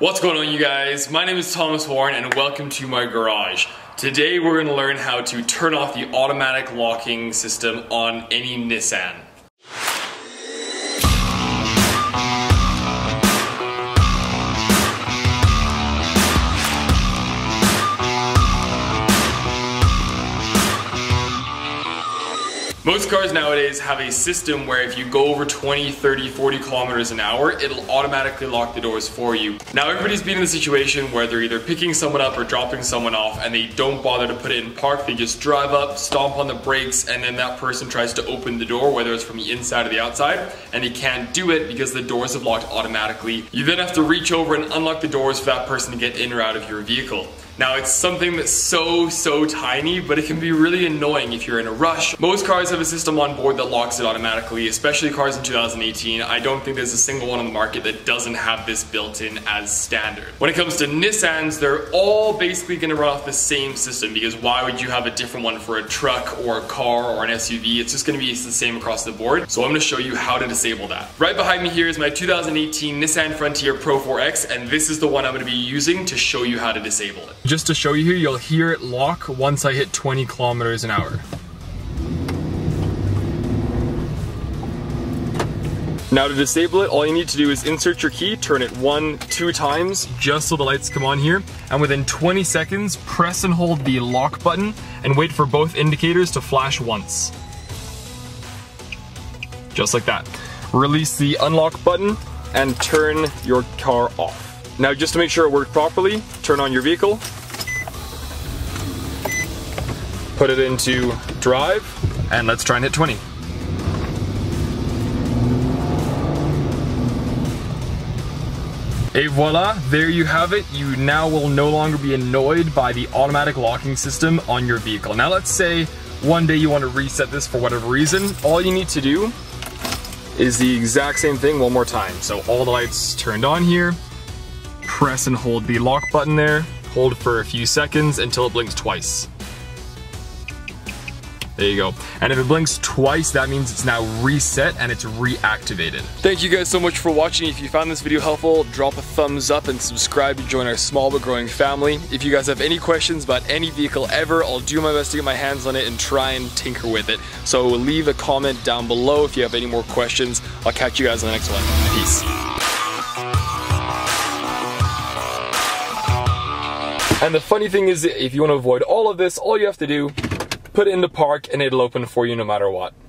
What's going on, you guys? My name is Thomas Warren and welcome to my garage. Today we're going to learn how to turn off the automatic locking system on any Nissan. Most cars nowadays have a system where if you go over 20, 30, 40 kilometers an hour, it'll automatically lock the doors for you. Now everybody's been in a situation where they're either picking someone up or dropping someone off and they don't bother to put it in park. They just drive up, stomp on the brakes, and then that person tries to open the door, whether it's from the inside or the outside, and they can't do it because the doors have locked automatically. You then have to reach over and unlock the doors for that person to get in or out of your vehicle. Now it's something that's so tiny, but it can be really annoying if you're in a rush. Most cars have a system on board that locks it automatically, especially cars in 2018. I don't think there's a single one on the market that doesn't have this built in as standard. When it comes to Nissans, they're all basically gonna run off the same system because why would you have a different one for a truck or a car or an SUV? It's just gonna be the same across the board. So I'm gonna show you how to disable that. Right behind me here is my 2018 Nissan Frontier Pro 4X, and this is the one I'm gonna be using to show you how to disable it. Just to show you here, you'll hear it lock once I hit 20 kilometers an hour. Now to disable it, all you need to do is insert your key, turn it 1-2 times just so the lights come on here, and within 20 seconds, press and hold the lock button and wait for both indicators to flash once. Just like that. Release the unlock button and turn your car off. Now just to make sure it worked properly, turn on your vehicle, put it into drive, and let's try and hit 20. Et voila, there you have it. You now will no longer be annoyed by the automatic locking system on your vehicle. Now let's say one day you want to reset this for whatever reason. All you need to do is the exact same thing one more time. So all the lights turned on here. Press and hold the lock button there. Hold for a few seconds until it blinks twice. There you go. And if it blinks twice, that means it's now reset and it's reactivated. Thank you guys so much for watching. If you found this video helpful, drop a thumbs up and subscribe to join our small but growing family. If you guys have any questions about any vehicle ever, I'll do my best to get my hands on it and try and tinker with it. So leave a comment down below if you have any more questions. I'll catch you guys on the next one. Peace. And the funny thing is, if you want to avoid all of this, all you have to do, put it in the park and it'll open for you no matter what.